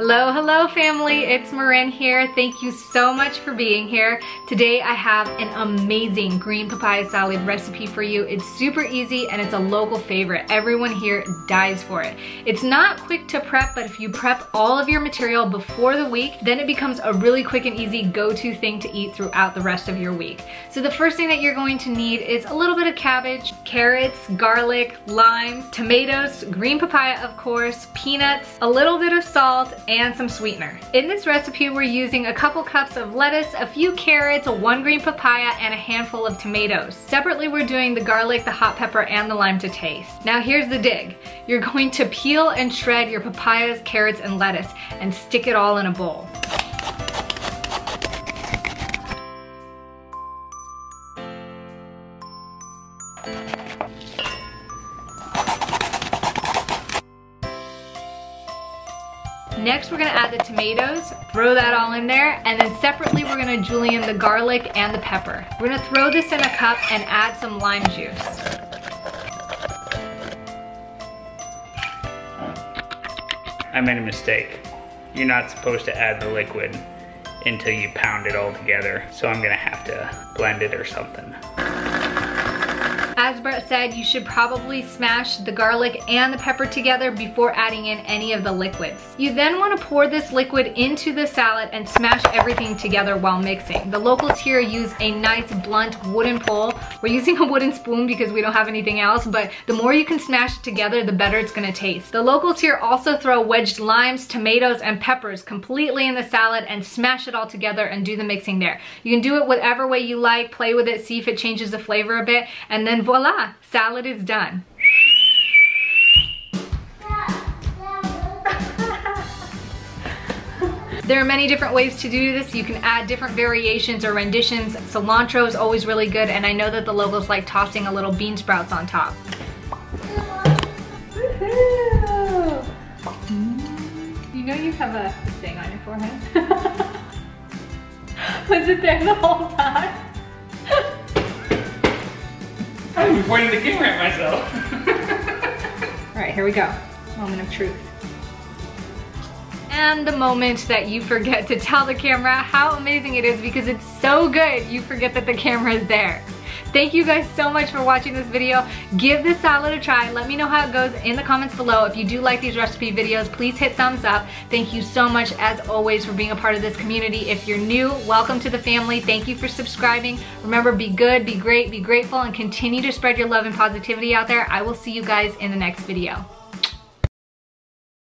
Hello, hello family, it's Marin here. Thank you so much for being here. Today I have an amazing green papaya salad recipe for you. It's super easy and it's a local favorite. Everyone here dies for it. It's not quick to prep, but if you prep all of your material before the week, then it becomes a really quick and easy go-to thing to eat throughout the rest of your week. So the first thing that you're going to need is a little bit of cabbage, carrots, garlic, limes, tomatoes, green papaya of course, peanuts, a little bit of salt, and some sweetener. In this recipe, we're using a couple cups of lettuce, a few carrots, one green papaya, and a handful of tomatoes. Separately, we're doing the garlic, the hot pepper, and the lime to taste. Now here's the dig. You're going to peel and shred your papayas, carrots, and lettuce, and stick it all in a bowl. Next, we're gonna add the tomatoes, throw that all in there, and then separately we're gonna julienne the garlic and the pepper. We're gonna throw this in a cup and add some lime juice. I made a mistake. You're not supposed to add the liquid until you pound it all together, so I'm gonna have to blend it or something. As Brett said, you should probably smash the garlic and the pepper together before adding in any of the liquids. You then want to pour this liquid into the salad and smash everything together while mixing. The locals here use a nice blunt wooden pole. We're using a wooden spoon because we don't have anything else, but the more you can smash it together, the better it's going to taste. The locals here also throw wedged limes, tomatoes, and peppers completely in the salad and smash it all together and do the mixing there. You can do it whatever way you like, play with it, see if it changes the flavor a bit, and then voila, salad is done. There are many different ways to do this. You can add different variations or renditions. Cilantro is always really good, and I know that the locals like tossing a little bean sprouts on top. You know you have a thing on your forehead? Was it there the whole time? I'm pointing the camera at myself. All right, here we go. Moment of truth. And the moment that you forget to tell the camera how amazing it is, because it's so good, you forget that the camera is there. Thank you guys so much for watching this video. Give this salad a try. Let me know how it goes in the comments below. If you do like these recipe videos, please hit thumbs up. Thank you so much, as always, for being a part of this community. If you're new, welcome to the family. Thank you for subscribing. Remember, be good, be great, be grateful, and continue to spread your love and positivity out there. I will see you guys in the next video.